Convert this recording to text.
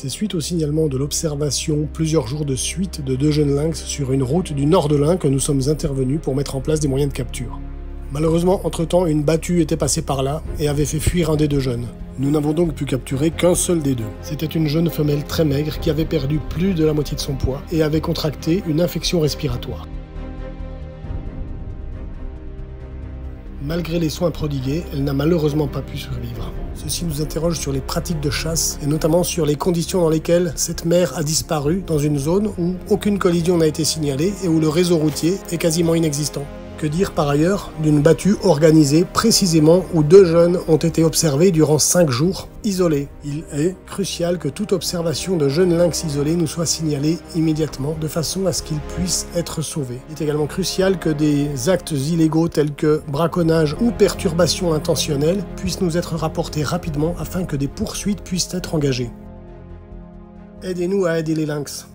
C'est suite au signalement de l'observation plusieurs jours de suite de deux jeunes lynx sur une route du nord de l'Ain que nous sommes intervenus pour mettre en place des moyens de capture. Malheureusement, entre-temps, une battue était passée par là et avait fait fuir un des deux jeunes. Nous n'avons donc pu capturer qu'un seul des deux. C'était une jeune femelle très maigre qui avait perdu plus de la moitié de son poids et avait contracté une infection respiratoire. Malgré les soins prodigués, elle n'a malheureusement pas pu survivre. Ceci nous interroge sur les pratiques de chasse et notamment sur les conditions dans lesquelles cette mère a disparu dans une zone où aucune collision n'a été signalée et où le réseau routier est quasiment inexistant. Que dire par ailleurs d'une battue organisée précisément où deux jeunes ont été observés durant 5 jours, isolés. Il est crucial que toute observation de jeunes lynx isolés nous soit signalée immédiatement de façon à ce qu'ils puissent être sauvés. Il est également crucial que des actes illégaux tels que braconnage ou perturbation intentionnelle puissent nous être rapportés rapidement afin que des poursuites puissent être engagées. Aidez-nous à aider les lynx.